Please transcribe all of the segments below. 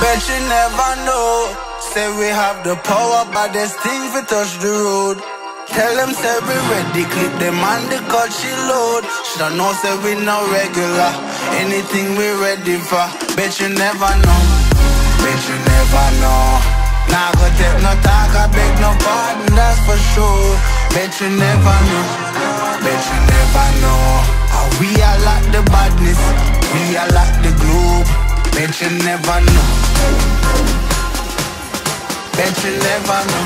Bet you never know. Say we have the power, but there's things we touch the road. Tell them say we ready, click them and the cut she load. Should I know say we no regular, anything we ready for. Bet you never know, bet you never know. Nah, go take no talk, I beg no pardon, that's for sure. Bet you never know, bet you never know. We are like the badness, we are like the globe. Bet you never know, bet you never know.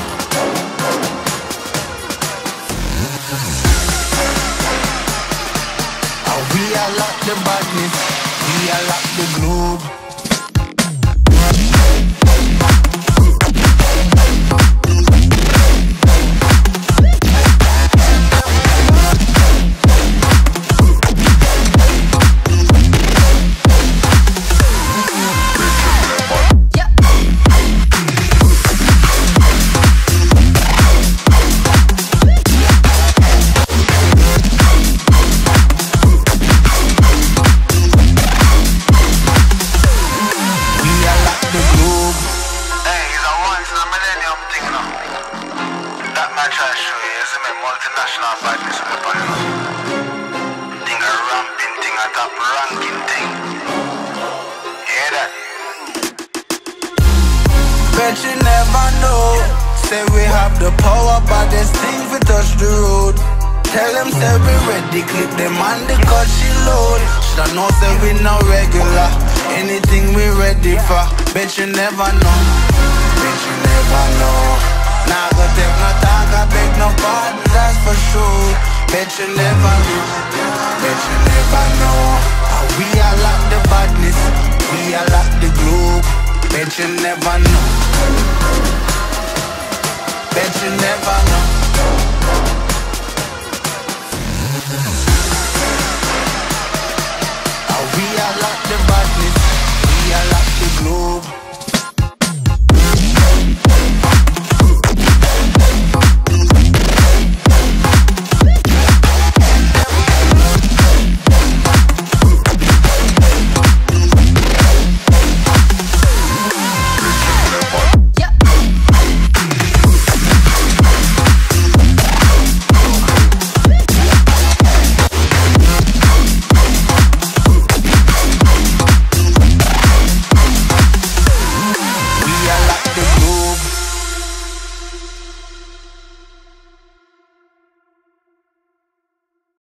We are like the badness, we are like the globe. Bet you never know. Say we have the power, but there's things we touch the road. Tell them say we ready, click them and the cut she load. Should I know say we no regular, anything we ready for. Bet you never know, bet you never know. Nah, go take no talk, I beg no pardon, that's for sure. Bet you never know, bet you never know. We are like the badness, we are like the globe. Bet you never know, bet you never know. We are like the badness, we are like the globe.